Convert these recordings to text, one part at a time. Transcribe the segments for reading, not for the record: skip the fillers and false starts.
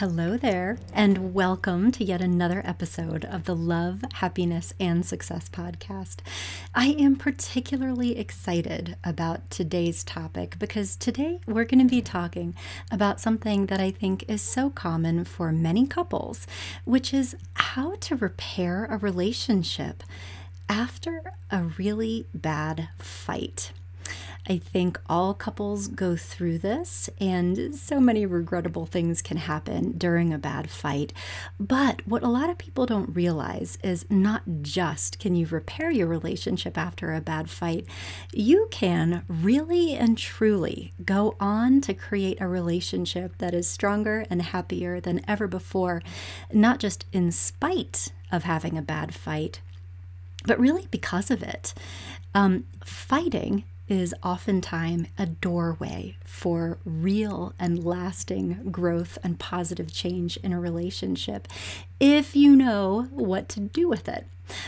Hello there, and welcome to yet another episode of the Love, Happiness and Success Podcast. I am particularly excited about today's topic because today we're going to be talking about something that I think is so common for many couples, which is how to repair a relationship after a really bad fight. I think all couples go through this, and so many regrettable things can happen during a bad fight. But what a lot of people don't realize is not just can you repair your relationship after a bad fight, you can really and truly go on to create a relationship that is stronger and happier than ever before, not just in spite of having a bad fight, but really because of it. Fighting is oftentimes a doorway for real and lasting growth and positive change in a relationship if you know what to do with it.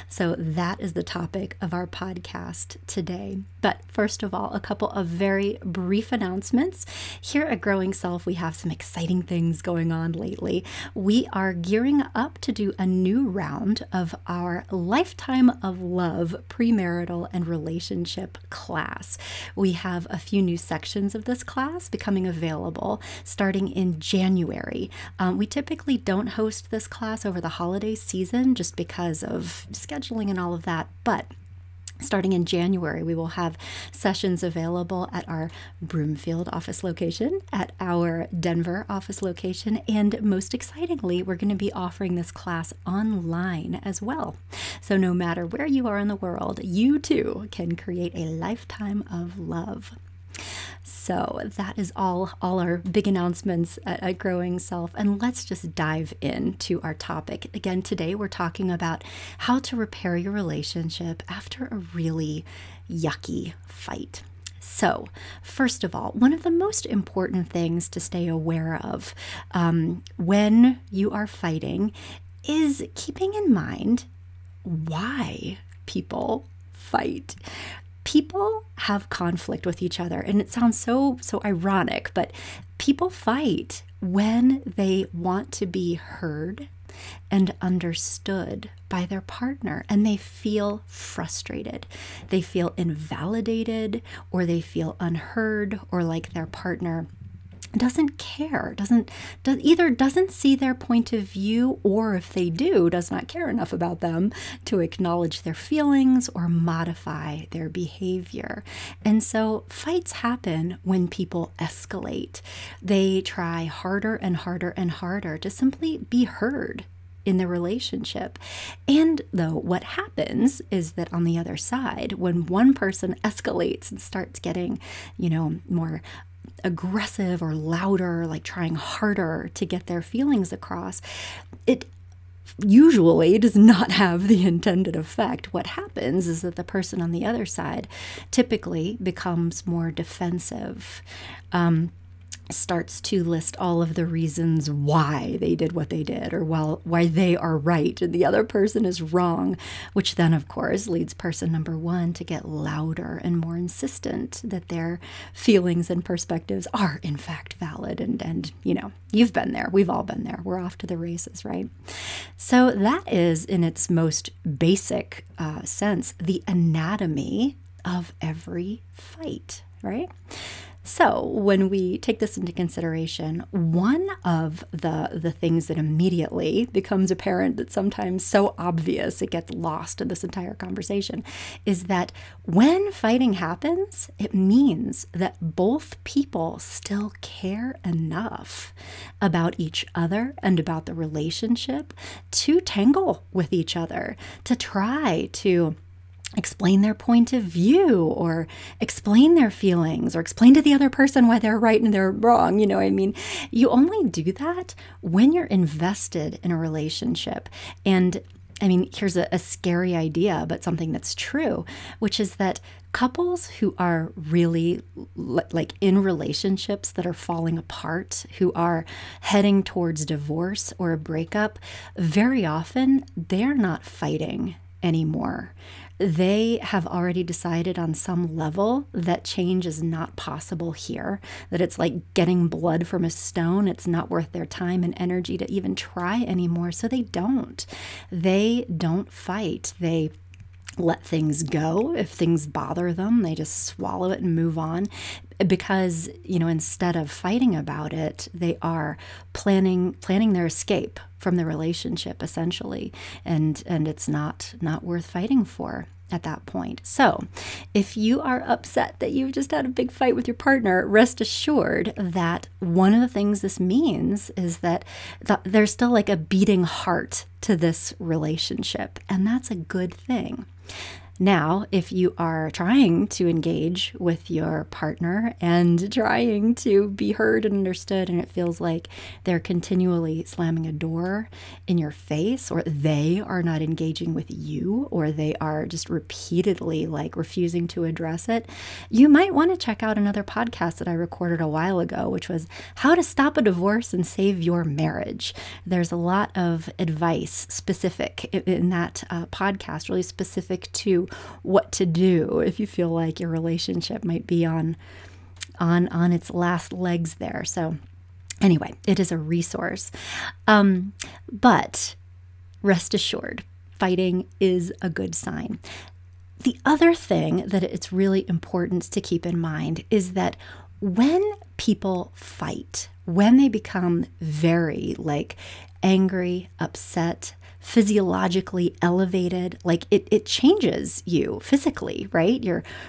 So that is the topic of our podcast today. But first of all, a couple of very brief announcements. Here at Growing Self, we have some exciting things going on lately. We are gearing up to do a new round of our Lifetime of Love premarital and relationship class. We have a few new sections of this class becoming available starting in January. We typically don't host this class over the holiday season just because of scheduling and all of that, but starting in January, we will have sessions available at our Broomfield office location, at our Denver office location, and most excitingly, we're going to be offering this class online as well. So no matter where you are in the world, you too can create a lifetime of love. So that is all our big announcements at Growing Self, and let's just dive into our topic. Again, today we're talking about how to repair your relationship after a really yucky fight. So, first of all, one of the most important things to stay aware of when you are fighting is keeping in mind why people fight. People have conflict with each other, and it sounds so ironic, but people fight when they want to be heard and understood by their partner, and they feel frustrated. They feel invalidated, or they feel unheard, or like their partner doesn't care, either doesn't see their point of view, or if they do, does not care enough about them to acknowledge their feelings or modify their behavior. And so fights happen when people escalate. They try harder and harder and harder to simply be heard in the relationship. And though what happens is that on the other side, when one person escalates and starts getting, you know, more aggressive or louder, like trying harder to get their feelings across, it usually does not have the intended effect. What happens is that the person on the other side typically becomes more defensive, starts to list all of the reasons why they did what they did, or why they are right and the other person is wrong, which then of course leads person number one to get louder and more insistent that their feelings and perspectives are in fact valid. And you know, you've been there, we've all been there, we're off to the races, right? So that is, in its most basic sense, the anatomy of every fight, right? So when we take this into consideration, one of the things that immediately becomes apparent, that's sometimes so obvious it gets lost in this entire conversation, is that when fighting happens, it means that both people still care enough about each other and about the relationship to tangle with each other, to try to explain their point of view, or explain their feelings, or explain to the other person why they're right and they're wrong. You know what I mean? You only do that when you're invested in a relationship. And I mean, here's a scary idea, but something that's true, which is that couples who are really like in relationships that are falling apart, who are heading towards divorce or a breakup, very often they're not fighting anymore. They have already decided on some level that change is not possible here, that it's like getting blood from a stone. It's not worth their time and energy to even try anymore. So they don't. They don't fight. They let things go. If things bother them, they just swallow it and move on. Because, you know, instead of fighting about it, they are planning their escape from the relationship, essentially. And it's not worth fighting for at that point. So if you are upset that you've just had a big fight with your partner, rest assured that one of the things this means is that there's still like a beating heart to this relationship. And that's a good thing. Now, if you are trying to engage with your partner and trying to be heard and understood, and it feels like they're continually slamming a door in your face, or they are not engaging with you, or they are just repeatedly like refusing to address it, you might want to check out another podcast that I recorded a while ago, which was How to Stop a Divorce and Save Your Marriage. There's a lot of advice specific in that podcast, really specific to what to do if you feel like your relationship might be on its last legs there. So anyway, it is a resource. But rest assured, fighting is a good sign. The other thing that it's really important to keep in mind is that when people fight, when they become very like angry, upset, physiologically elevated, like it changes you physically, right?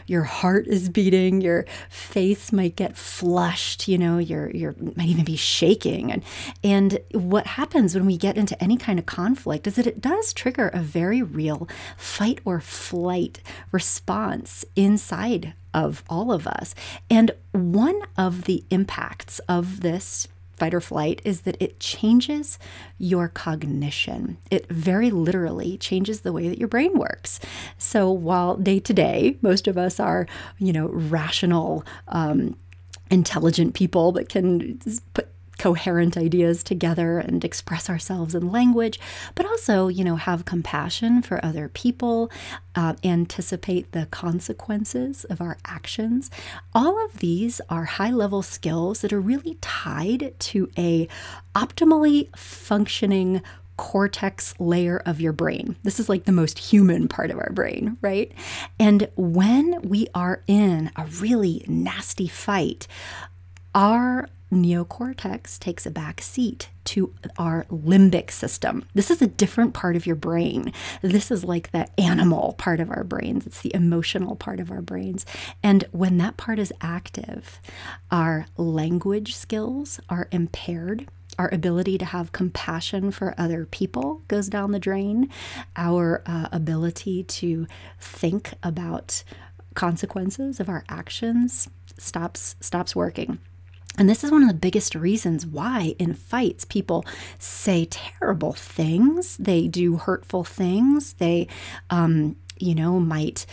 Your heart is beating, your face might get flushed, you know, your might even be shaking. And what happens when we get into any kind of conflict is that it does trigger a very real fight or flight response inside of all of us. And one of the impacts of this fight or flight is that it changes your cognition. It very literally changes the way that your brain works. So while day to day, most of us are, you know, rational, intelligent people that can put coherent ideas together and express ourselves in language, but also, you know, have compassion for other people, anticipate the consequences of our actions. All of these are high-level skills that are really tied to an optimally functioning cortex layer of your brain. This is like the most human part of our brain, right? And when we are in a really nasty fight, our neocortex takes a back seat to our limbic system. This is a different part of your brain. This is like the animal part of our brains. It's the emotional part of our brains. And when that part is active, our language skills are impaired. Our ability to have compassion for other people goes down the drain. Our ability to think about consequences of our actions stops working. And this is one of the biggest reasons why in fights people say terrible things, they do hurtful things, they, you know, might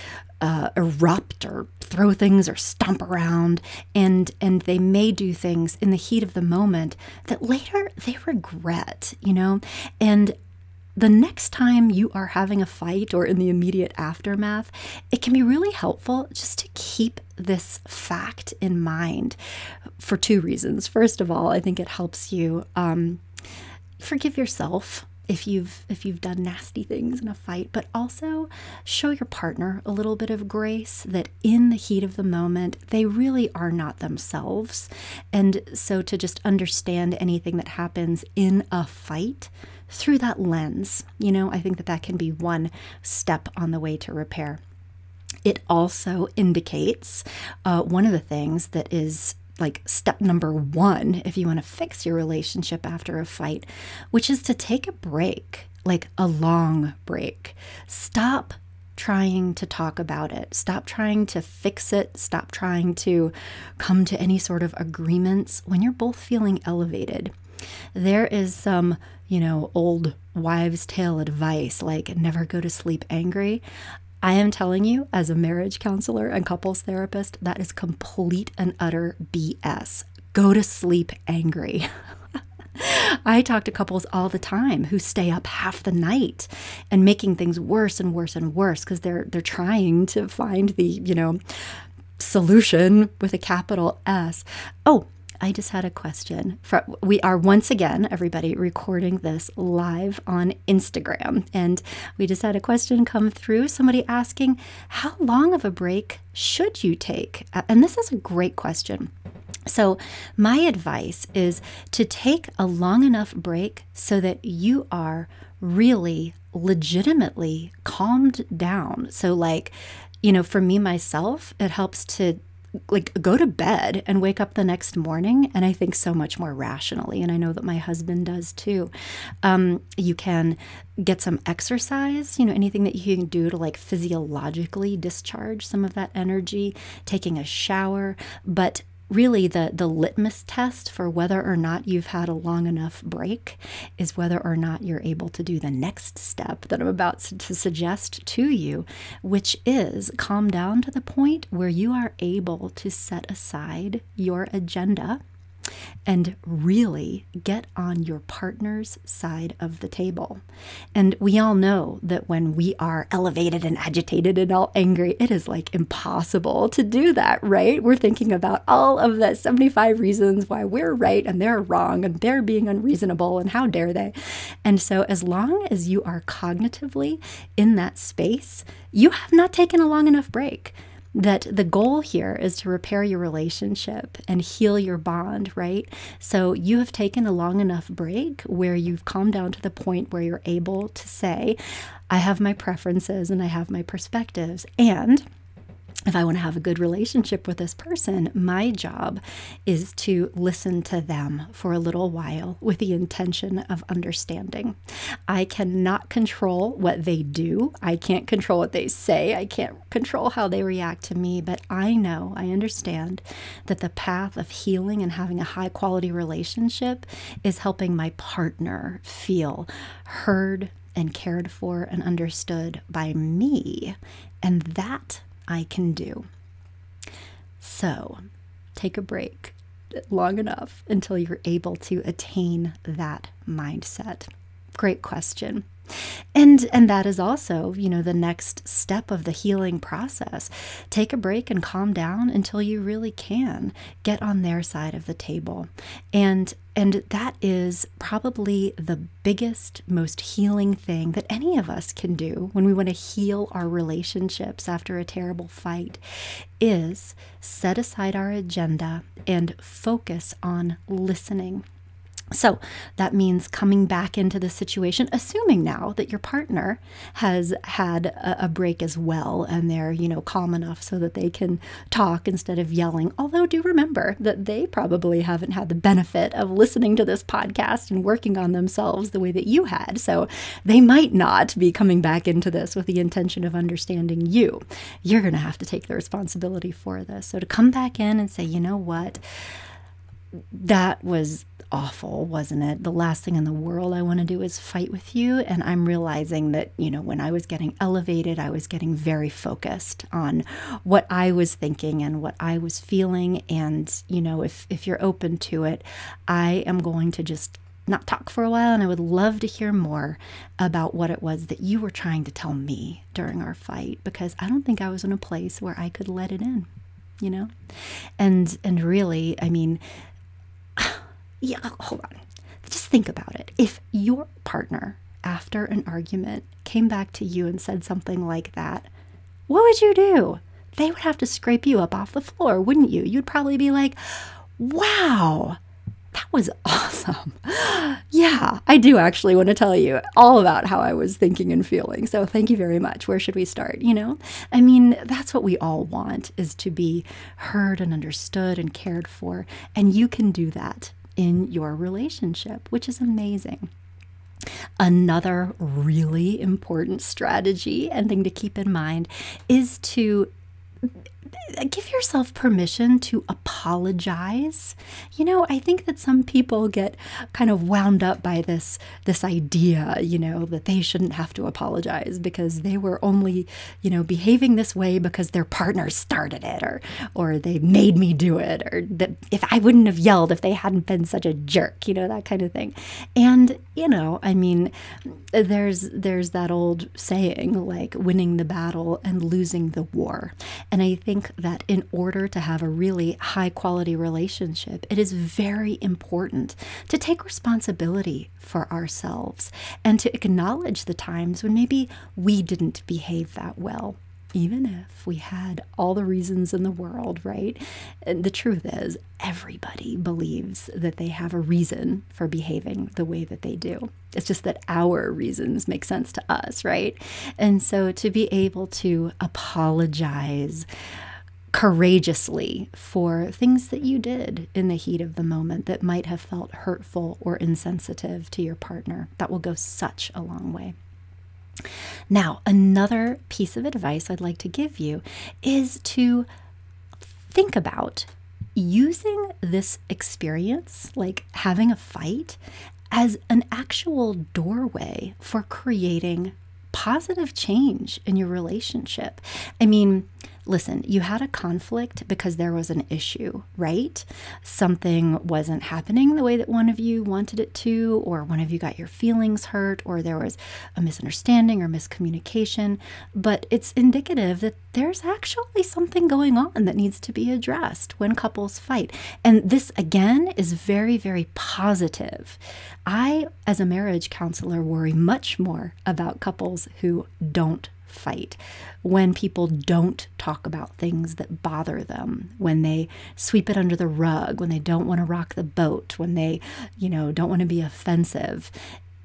erupt or throw things or stomp around, and they may do things in the heat of the moment that later they regret, you know, and the next time you are having a fight or in the immediate aftermath, it can be really helpful just to keep this fact in mind for two reasons. First of all, I think it helps you forgive yourself if you've done nasty things in a fight, but also show your partner a little bit of grace that in the heat of the moment, they really are not themselves. And so to just understand anything that happens in a fight through that lens, you know, I think that can be one step on the way to repair. It also indicates one of the things that is like step number one, if you want to fix your relationship after a fight, which is to take a break, like a long break. Stop trying to talk about it. Stop trying to fix it. Stop trying to come to any sort of agreements when you're both feeling elevated. There is some, you know, old wives' tale advice, like never go to sleep angry. I am telling you, as a marriage counselor and couples therapist, that is complete and utter BS. Go to sleep angry. I talk to couples all the time who stay up half the night and making things worse and worse and worse because they're trying to find the, you know, solution with a capital S. Oh, I just had a question. We are once again, everybody, recording this live on Instagram. And we just had a question come through, somebody asking, how long of a break should you take? And this is a great question. So my advice is to take a long enough break so that you are really legitimately calmed down. So like, you know, for me, myself, it helps to like go to bed and wake up the next morning, and I think so much more rationally, and I know that my husband does too. You can get some exercise, you know, anything that you can do to like physiologically discharge some of that energy, taking a shower. But really the litmus test for whether or not you've had a long enough break is whether or not you're able to do the next step that I'm about to suggest to you, which is calm down to the point where you are able to set aside your agenda and really get on your partner's side of the table. And we all know that when we are elevated and agitated and all angry, it is like impossible to do that, right? We're thinking about all of the 75 reasons why we're right and they're wrong and they're being unreasonable and how dare they. And so as long as you are cognitively in that space, you have not taken a long enough break. That the goal here is to repair your relationship and heal your bond, right? So you have taken a long enough break where you've calmed down to the point where you're able to say, I have my preferences and I have my perspectives. And if I want to have a good relationship with this person, my job is to listen to them for a little while with the intention of understanding. I cannot control what they do. I can't control what they say. I can't control how they react to me. But I know, I understand that the path of healing and having a high quality relationship is helping my partner feel heard and cared for and understood by me. And that I can do. So take a break long enough until you're able to attain that mindset. Great question. And that is also, you know, the next step of the healing process. Take a break and calm down until you really can get on their side of the table. And that is probably the biggest, most healing thing that any of us can do when we want to heal our relationships after a terrible fight, is set aside our agenda and focus on listening. So that means coming back into the situation, assuming now that your partner has had a break as well and they're, you know, calm enough so that they can talk instead of yelling. Although do remember that they probably haven't had the benefit of listening to this podcast and working on themselves the way that you had. So they might not be coming back into this with the intention of understanding you. You're going to have to take the responsibility for this. So to come back in and say, you know what? That was awful, wasn't it? The last thing in the world I want to do is fight with you. And I'm realizing that, you know, when I was getting elevated, I was getting very focused on what I was thinking and what I was feeling. And, you know, if you're open to it, I am going to just not talk for a while. And I would love to hear more about what it was that you were trying to tell me during our fight, because I don't think I was in a place where I could let it in, you know? And really, I mean, yeah, hold on. Just think about it. If your partner, after an argument, came back to you and said something like that, what would you do? They would have to scrape you up off the floor, wouldn't you? You'd probably be like, wow, that was awesome. Yeah, I do actually want to tell you all about how I was thinking and feeling. So thank you very much. Where should we start? You know, I mean, that's what we all want, is to be heard and understood and cared for. And you can do that in your relationship, which is amazing. Another really important strategy and thing to keep in mind is to give yourself permission to apologize. You know, I think that some people get kind of wound up by this idea, you know, that they shouldn't have to apologize because they were only, you know, behaving this way because their partner started it, or they made me do it, or that if I wouldn't have yelled if they hadn't been such a jerk, you know, that kind of thing. And, you know, I mean, there's that old saying, like, winning the battle and losing the war. And I think that in order to have a really high quality relationship, it is very important to take responsibility for ourselves and to acknowledge the times when maybe we didn't behave that well, even if we had all the reasons in the world, right? And the truth is, everybody believes that they have a reason for behaving the way that they do. It's just that our reasons make sense to us, right? And so to be able to apologize courageously for things that you did in the heat of the moment that might have felt hurtful or insensitive to your partner, that will go such a long way. Now, another piece of advice I'd like to give you is to think about using this experience, like having a fight, as an actual doorway for creating positive change in your relationship. I mean, listen, you had a conflict because there was an issue, right? Something wasn't happening the way that one of you wanted it to, or one of you got your feelings hurt, or there was a misunderstanding or miscommunication, but it's indicative that there's actually something going on that needs to be addressed when couples fight. And this, again, is very, very positive. I, as a marriage counselor, worry much more about couples who don't fight, when people don't talk about things that bother them, when they sweep it under the rug, when they don't want to rock the boat, when they, you know, don't want to be offensive.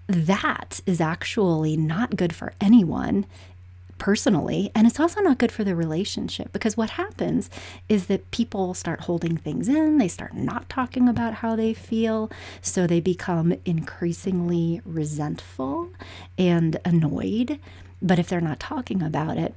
That is actually not good for anyone personally, and it's also not good for the relationship, because what happens is that people start holding things in, they start not talking about how they feel, so they become increasingly resentful and annoyed. But if they're not talking about it,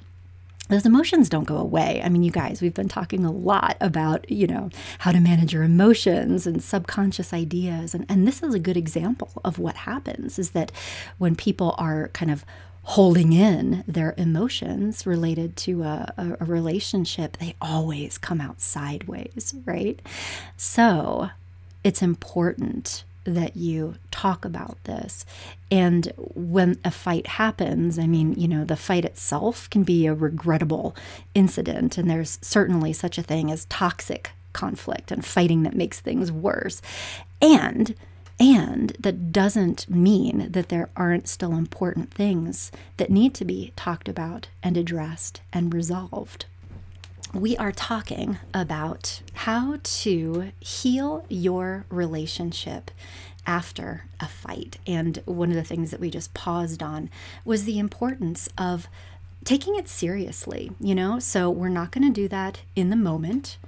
those emotions don't go away. I mean, you guys, we've been talking a lot about, you know, how to manage your emotions and subconscious ideas. And this is a good example of what happens, is that when people are kind of holding in their emotions related to a relationship, they always come out sideways, right? So it's important that you talk about this. And when a fight happens, I mean, you know, the fight itself can be a regrettable incident, and there's certainly such a thing as toxic conflict and fighting that makes things worse. And that doesn't mean that there aren't still important things that need to be talked about and addressed and resolved. We are talking about how to heal your relationship after a fight. And one of the things that we just paused on was the importance of taking it seriously, you know? So we're not going to do that in the moment.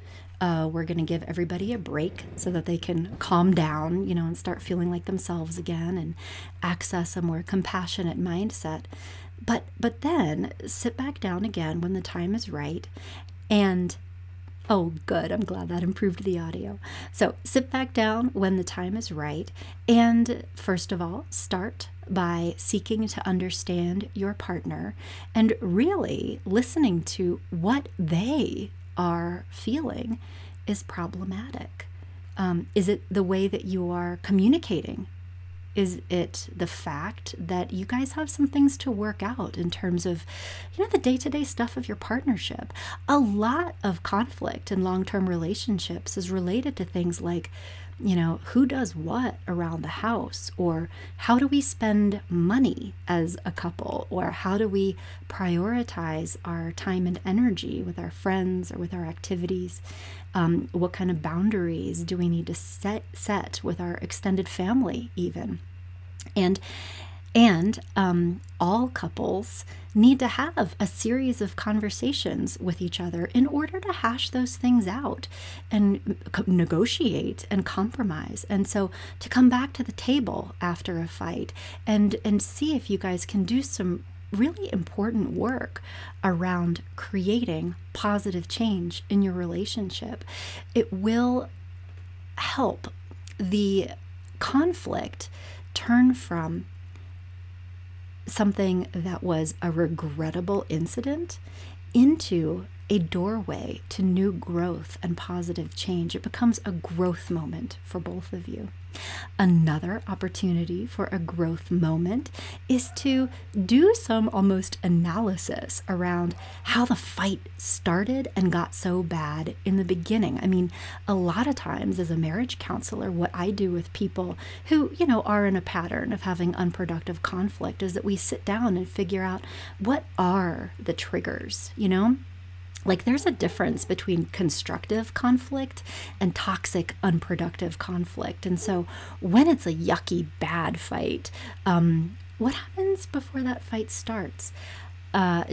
We're going to give everybody a break so that they can calm down, you know, and start feeling like themselves again and access a more compassionate mindset. But then sit back down again when the time is right. And, oh, good, I'm glad that improved the audio. So sit back down when the time is right. And first of all, start by seeking to understand your partner and really listening to what they are feeling is problematic. Is it the way that you are communicating? Is it the fact that you guys have some things to work out in terms of, you know, the day-to-day stuff of your partnership? A lot of conflict in long-term relationships is related to things like, you know, who does what around the house, or how do we spend money as a couple, or how do we prioritize our time and energy with our friends or with our activities? What kind of boundaries do we need to set with our extended family even? And all couples need to have a series of conversations with each other in order to hash those things out and negotiate and compromise. And so to come back to the table after a fight and see if you guys can do some really important work around creating positive change in your relationship. It will help the conflict turn from something that was a regrettable incident into a doorway to new growth and positive change. It becomes a growth moment for both of you. Another opportunity for a growth moment is to do some almost analysis around how the fight started and got so bad in the beginning. I mean, a lot of times as a marriage counselor, what I do with people who, you know, are in a pattern of having unproductive conflict is that we sit down and figure out what are the triggers, you know? Like, there's a difference between constructive conflict and toxic, unproductive conflict. And so when it's a yucky, bad fight, what happens before that fight starts?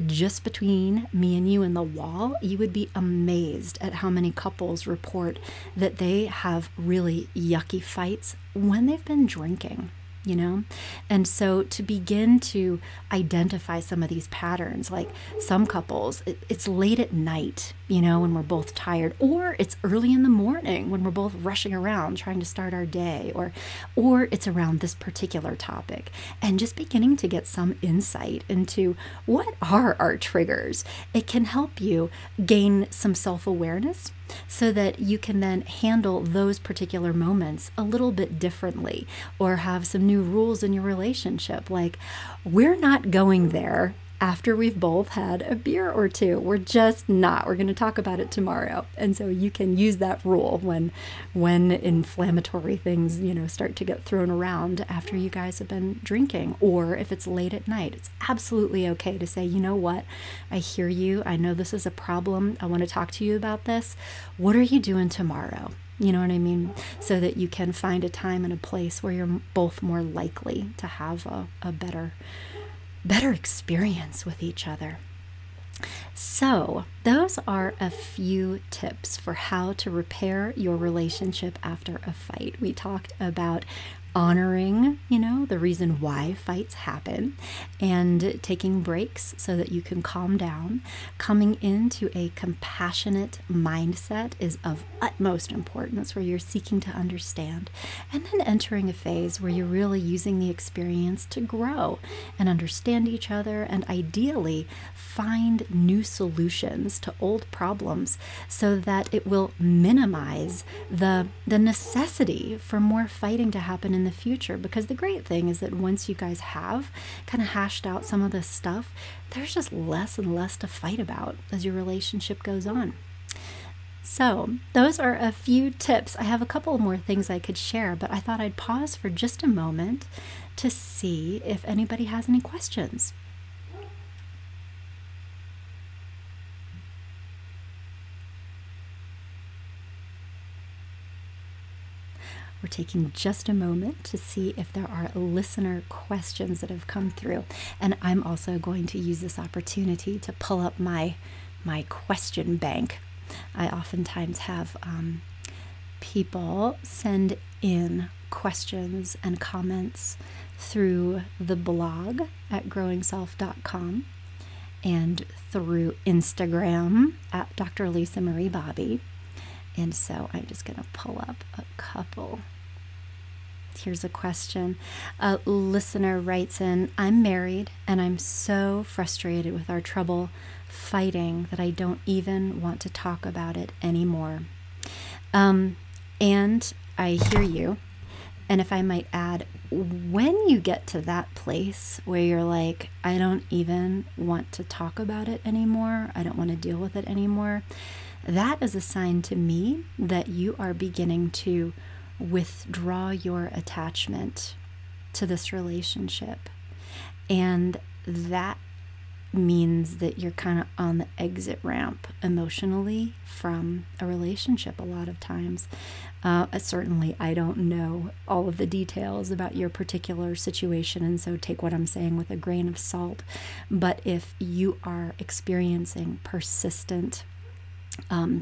Just between me and you and the wall, you would be amazed at how many couples report that they have really yucky fights when they've been drinking. You know? And so to begin to identify some of these patterns, like some couples, it's late at night, you know, when we're both tired, or it's early in the morning when we're both rushing around trying to start our day, or it's around this particular topic, and just beginning to get some insight into what are our triggers. It can help you gain some self-awareness, so that you can then handle those particular moments a little bit differently, or have some new rules in your relationship. Like, we're not going there after we've both had a beer or two. We're just not. We're going to talk about it tomorrow. And so you can use that rule when inflammatory things, you know, start to get thrown around after you guys have been drinking, or if it's late at night. It's absolutely okay to say, you know what, I hear you. I know this is a problem. I want to talk to you about this. What are you doing tomorrow? You know what I mean? So that you can find a time and a place where you're both more likely to have a better experience with each other. So those are a few tips for how to repair your relationship after a fight. We talked about honoring, you know, the reason why fights happen, and taking breaks so that you can calm down. Coming into a compassionate mindset is of utmost importance, where you're seeking to understand, and then entering a phase where you're really using the experience to grow and understand each other, and ideally find new solutions to old problems, so that it will minimize the necessity for more fighting to happen in the future. Because the great thing is that once you guys have kind of hashed out some of this stuff, there's just less and less to fight about as your relationship goes on. So those are a few tips. I have a couple more things I could share, but I thought I'd pause for just a moment to see if anybody has any questions. We're taking just a moment to see if there are listener questions that have come through. And I'm also going to use this opportunity to pull up my question bank. I oftentimes have people send in questions and comments through the blog at growingself.com, and through Instagram at Dr. Lisa Marie Bobby. And so I'm just going to pull up a couple. Here's a question. A listener writes in, I'm married and I'm so frustrated with our trouble fighting that I don't even want to talk about it anymore. And I hear you. And if I might add, when you get to that place where you're like, I don't even want to talk about it anymore, I don't want to deal with it anymore, that is a sign to me that you are beginning to withdraw your attachment to this relationship. And that means that you're kind of on the exit ramp emotionally from a relationship a lot of times. Certainly, I don't know all of the details about your particular situation, and so take what I'm saying with a grain of salt. But if you are experiencing persistent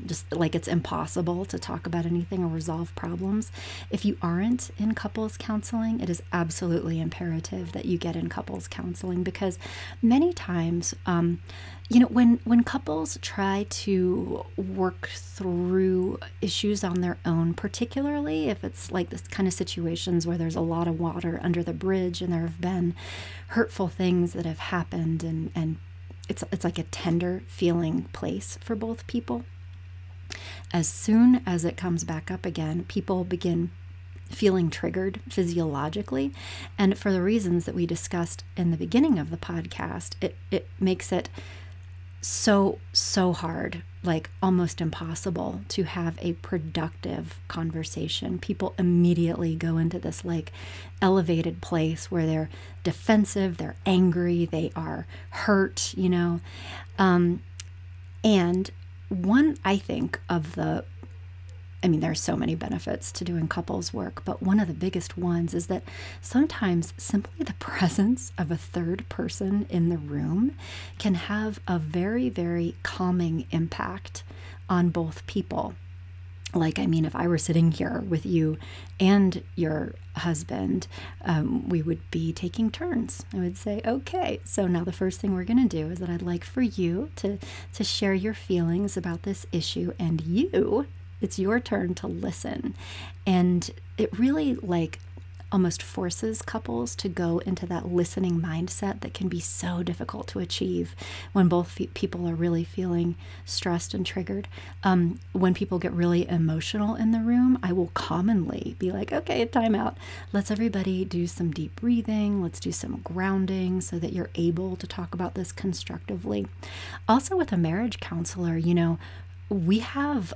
just like it's impossible to talk about anything or resolve problems. If you aren't in couples counseling, it is absolutely imperative that you get in couples counseling, because many times, you know, when couples try to work through issues on their own, particularly if it's like this kind of situations where there's a lot of water under the bridge and there have been hurtful things that have happened, and it's like a tender feeling place for both people. As soon as it comes back up again, people begin feeling triggered physiologically. And for the reasons that we discussed in the beginning of the podcast, it makes it so hard, like almost impossible, to have a productive conversation. People immediately go into this like elevated place where they're defensive, they're angry, they are hurt, you know. And one, I think, of the, I mean, there are so many benefits to doing couples work, but one of the biggest ones is that sometimes simply the presence of a third person in the room can have a very, very calming impact on both people. Like, I mean, if I were sitting here with you and your husband, we would be taking turns. I would say, okay, so now the first thing we're going to do is that I'd like for you to share your feelings about this issue, and you, it's your turn to listen. And it really like almost forces couples to go into that listening mindset that can be so difficult to achieve when both people are really feeling stressed and triggered. When people get really emotional in the room, I will commonly be like, okay, time out. Let's everybody do some deep breathing. Let's do some grounding so that you're able to talk about this constructively. Also with a marriage counselor, you know, we have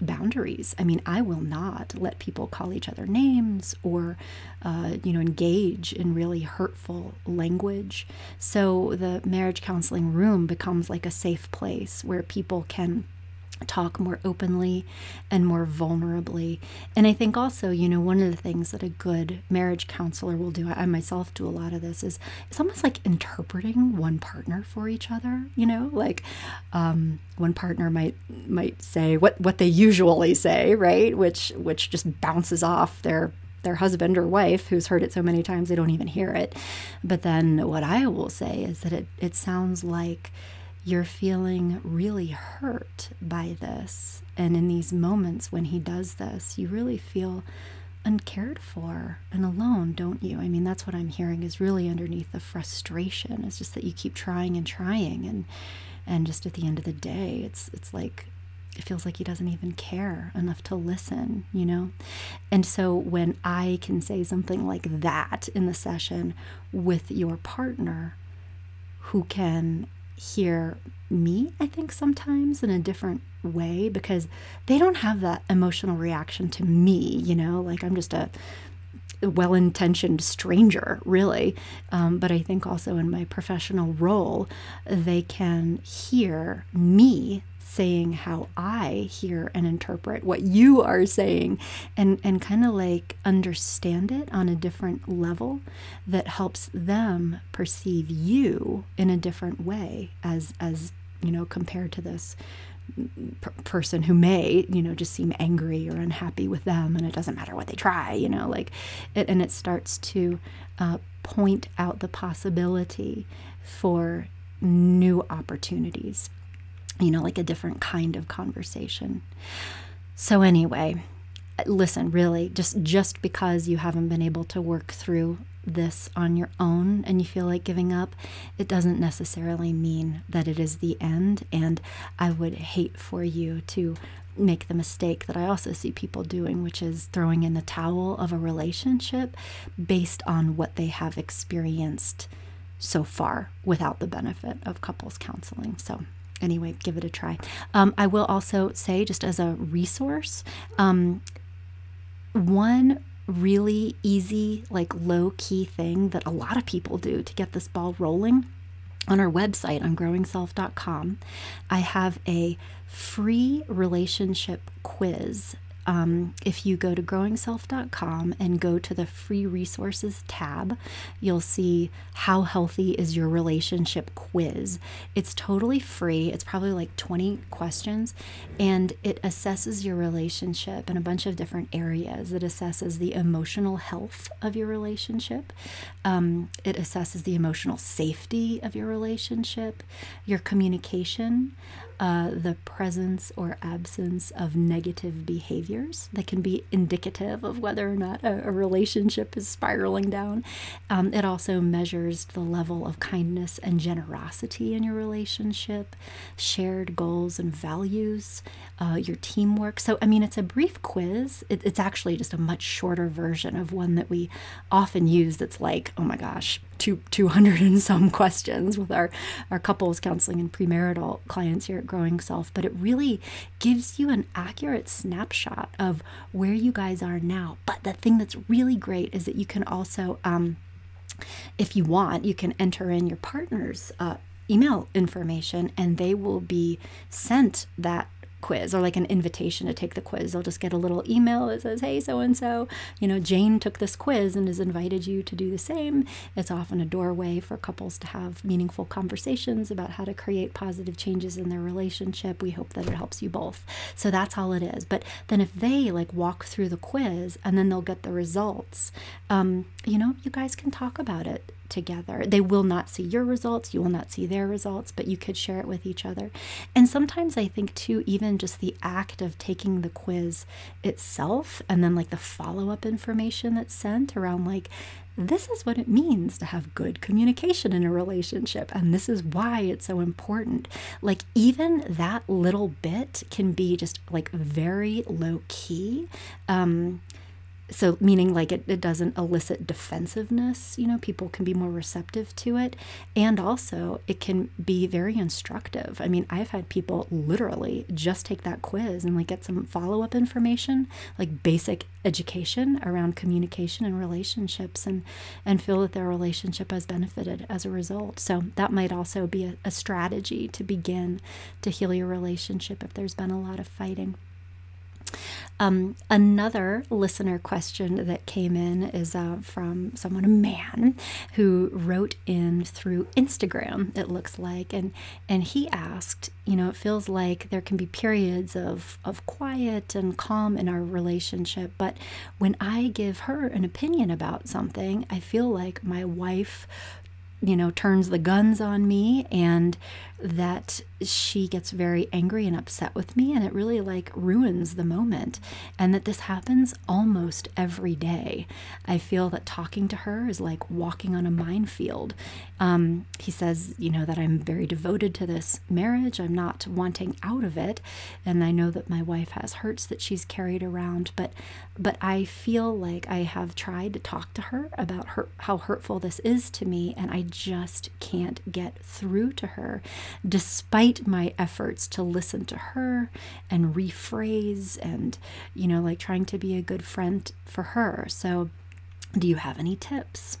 boundaries. I mean, I will not let people call each other names or, you know, engage in really hurtful language. So the marriage counseling room becomes like a safe place where people can talk more openly and more vulnerably. And I think also, you know, one of the things that a good marriage counselor will do, I myself do a lot of this, is it's almost like interpreting one partner for each other, you know, like one partner might say what they usually say, right? Which just bounces off their husband or wife, who's heard it so many times they don't even hear it. But then what I will say is that it sounds like you're feeling really hurt by this. And in these moments when he does this, you really feel uncared for and alone, don't you? I mean, that's what I'm hearing is really underneath the frustration. It's just that you keep trying and trying. And just at the end of the day, it's like, it feels like he doesn't even care enough to listen, you know? And so when I can say something like that in the session with your partner, who can hear me, I think, sometimes in a different way, because they don't have that emotional reaction to me, you know, like I'm just a well-intentioned stranger, really. But I think also in my professional role, they can hear me saying how I hear and interpret what you are saying, and kind of like understand it on a different level that helps them perceive you in a different way as you know, compared to this person who may, you know, just seem angry or unhappy with them, and it doesn't matter what they try, you know, like it, and it starts to point out the possibility for new opportunities, you know, like a different kind of conversation. So anyway, listen, really, just because you haven't been able to work through this on your own and you feel like giving up, it doesn't necessarily mean that it is the end. And I would hate for you to make the mistake that I also see people doing, which is throwing in the towel of a relationship based on what they have experienced so far without the benefit of couples counseling. So anyway, give it a try. I will also say, just as a resource, one really easy, like low-key thing that a lot of people do to get this ball rolling, on our website, on growingself.com, I have a free relationship quiz If you go to growingself.com and go to the free resources tab, you'll see how healthy is your relationship quiz. It's totally free. It's probably like 20 questions, and it assesses your relationship in a bunch of different areas. It assesses the emotional health of your relationship. It assesses the emotional safety of your relationship, your communication, the presence or absence of negative behaviors that can be indicative of whether or not a relationship is spiraling down. It also measures the level of kindness and generosity in your relationship, shared goals and values, your teamwork. So, I mean, it's a brief quiz. It's actually just a much shorter version of one that we often use that's like, oh my gosh, 200 and some questions with our couples counseling and premarital clients here at Growing Self. But it really gives you an accurate snapshot of where you guys are now. But the thing that's really great is that you can also, if you want, you can enter in your partner's email information, and they will be sent that quiz, or like an invitation to take the quiz. They'll just get a little email that says, hey, so-and-so, you know, Jane took this quiz and has invited you to do the same. It's often a doorway for couples to have meaningful conversations about how to create positive changes in their relationship. We hope that it helps you both. So that's all it is. But then if they like walk through the quiz and then they'll get the results, you know, you guys can talk about it together. They will not see your results, you will not see their results, but you could share it with each other. And sometimes I think too, even just the act of taking the quiz itself and then like the follow-up information that's sent around, like, this is what it means to have good communication in a relationship, and this is why it's so important. Like, even that little bit can be just like very low key. So meaning like it doesn't elicit defensiveness, you know, people can be more receptive to it. And also it can be very instructive. I mean, I've had people literally just take that quiz and like get some follow-up information, like basic education around communication and relationships, and feel that their relationship has benefited as a result. So that might also be a strategy to begin to heal your relationship if there's been a lot of fighting. Another listener question that came in is from someone, a man, who wrote in through Instagram, it looks like, and he asked, you know, it feels like there can be periods of quiet and calm in our relationship, but when I give her an opinion about something, I feel like my wife, you know, turns the guns on me, and that she gets very angry and upset with me, and it really like ruins the moment, and that this happens almost every day. I feel that talking to her is like walking on a minefield. He says, you know, that I'm very devoted to this marriage, I'm not wanting out of it, and I know that my wife has hurts that she's carried around, but I feel like I have tried to talk to her about how hurtful this is to me, and I just can't get through to her despite my efforts to listen to her and rephrase and, you know, like trying to be a good friend for her. So do you have any tips?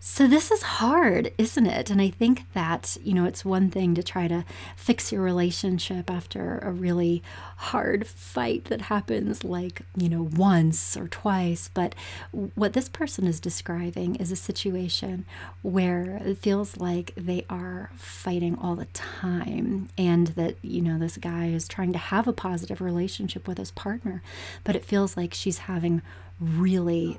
So this is hard, isn't it? And I think that, you know, it's one thing to try to fix your relationship after a really hard fight that happens like, you know, once or twice. But what this person is describing is a situation where it feels like they are fighting all the time, and that, you know, this guy is trying to have a positive relationship with his partner, but it feels like she's having really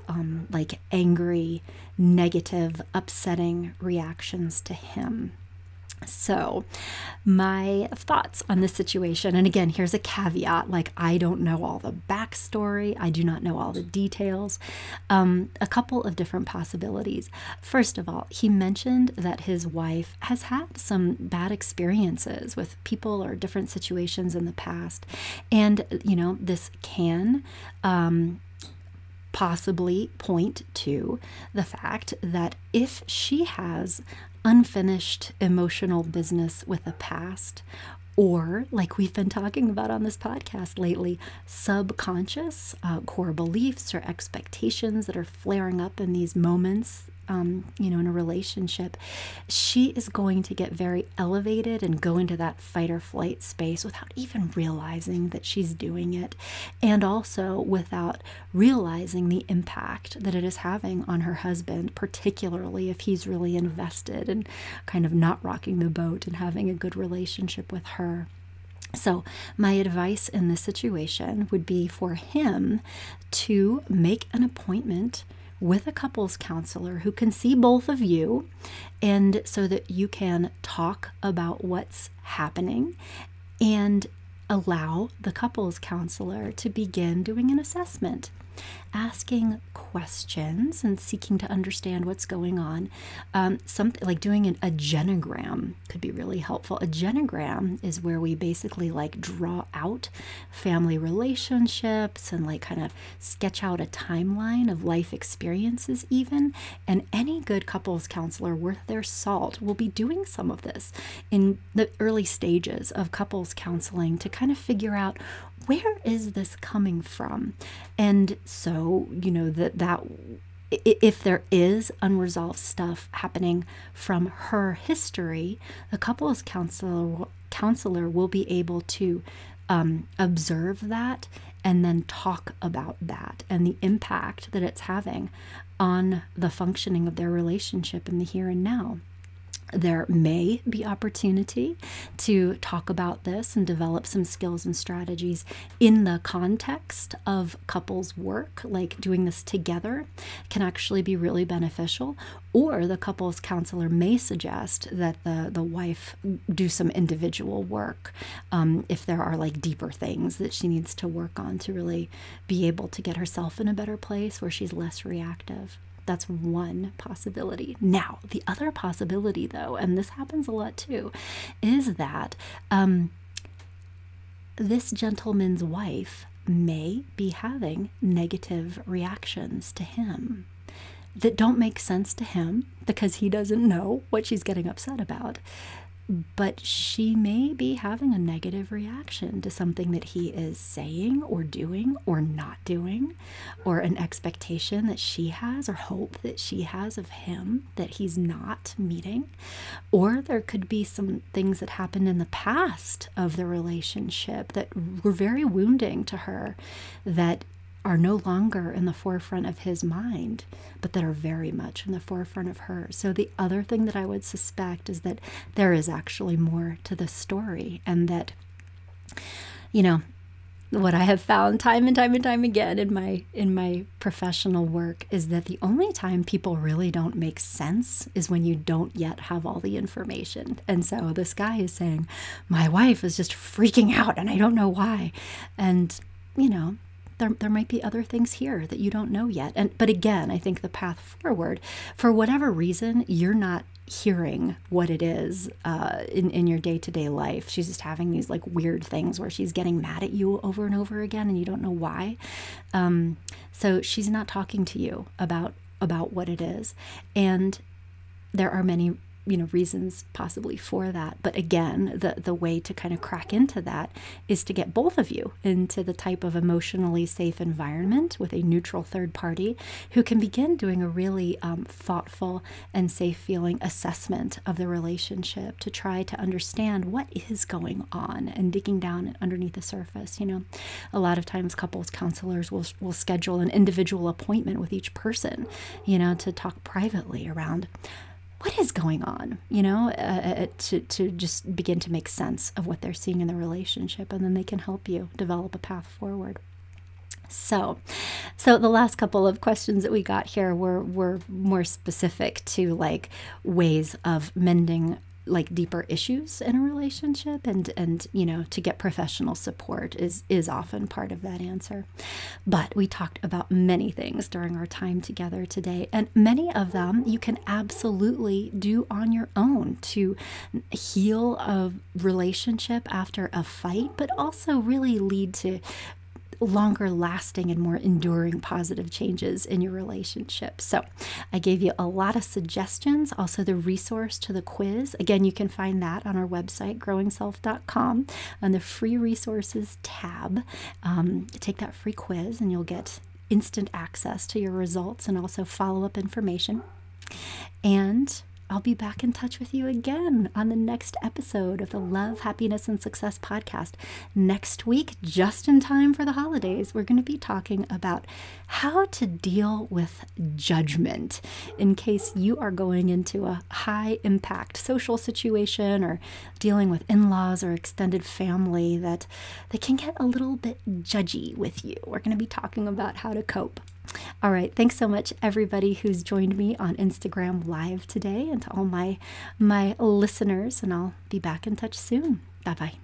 like angry, negative, upsetting reactions to him. So my thoughts on this situation, and again, here's a caveat, like I don't know all the backstory, I do not know all the details. A couple of different possibilities. First of all, he mentioned that his wife has had some bad experiences with people or different situations in the past. And, you know, this can possibly point to the fact that if she has unfinished emotional business with the past, or like we've been talking about on this podcast lately, subconscious core beliefs or expectations that are flaring up in these moments in a relationship, she is going to get very elevated and go into that fight or flight space without even realizing that she's doing it, and also without realizing the impact that it is having on her husband, particularly if he's really invested and kind of not rocking the boat and having a good relationship with her. So my advice in this situation would be for him to make an appointment with a couples counselor who can see both of you, and so that you can talk about what's happening and allow the couples counselor to begin doing an assessment, asking questions and seeking to understand what's going on. Something like doing a genogram could be really helpful. A genogram is where we basically draw out family relationships and kind of sketch out a timeline of life experiences even. And any good couples counselor worth their salt will be doing some of this in the early stages of couples counseling to kind of figure out, where is this coming from? And so, that if there is unresolved stuff happening from her history, the couples counselor will be able to observe that and then talk about that and the impact that it's having on the functioning of their relationship in the here and now. There may be opportunity to talk about this and develop some skills and strategies in the context of couples work, like doing this together can actually be really beneficial. Or the couples counselor may suggest that the wife do some individual work if there are deeper things that she needs to work on to really be able to get herself in a better place where she's less reactive. That's one possibility. Now, the other possibility, though, and this happens a lot too, is that this gentleman's wife may be having negative reactions to him that don't make sense to him because he doesn't know what she's getting upset about. But she may be having a negative reaction to something that he is saying or doing or not doing, or an expectation that she has or hope that she has of him that he's not meeting. Or there could be some things that happened in the past of the relationship that were very wounding to her that are no longer in the forefront of his mind, but that are very much in the forefront of hers. So the other thing that I would suspect is that there is actually more to the story, and that, what I have found time and time and time again in my professional work is that the only time people really don't make sense is when you don't yet have all the information. And so this guy is saying, my wife is just freaking out and I don't know why. And, there might be other things here that you don't know yet. But again, I think the path forward, for whatever reason, you're not hearing what it is in your day-to-day life. She's just having these weird things where she's getting mad at you over and over again and you don't know why. So she's not talking to you about what it is. And there are many reasons possibly for that. But again, the way to kind of crack into that is to get both of you into the type of emotionally safe environment with a neutral third party who can begin doing a really thoughtful and safe feeling assessment of the relationship to try to understand what is going on and digging down underneath the surface. A lot of times couples counselors will schedule an individual appointment with each person, to talk privately around what is going on, to just begin to make sense of what they're seeing in the relationship, and then they can help you develop a path forward. So the last couple of questions that we got here were more specific to ways of mending deeper issues in a relationship, and to get professional support is often part of that answer. But we talked about many things during our time together today, and many of them you can absolutely do on your own to heal a relationship after a fight, but also really lead to longer lasting and more enduring positive changes in your relationship. So I gave you a lot of suggestions, also the resource to the quiz. Again, you can find that on our website, growingself.com, on the free resources tab. Take that free quiz and you'll get instant access to your results and also follow-up information. And I'll be back in touch with you again on the next episode of the Love, Happiness and Success Podcast. Next week, just in time for the holidays, we're going to be talking about how to deal with judgment in case you are going into a high impact social situation or dealing with in-laws or extended family that they can get a little bit judgy with you. We're going to be talking about how to cope. All right, thanks so much everybody who's joined me on Instagram Live today, and to all my listeners, and I'll be back in touch soon. Bye-bye.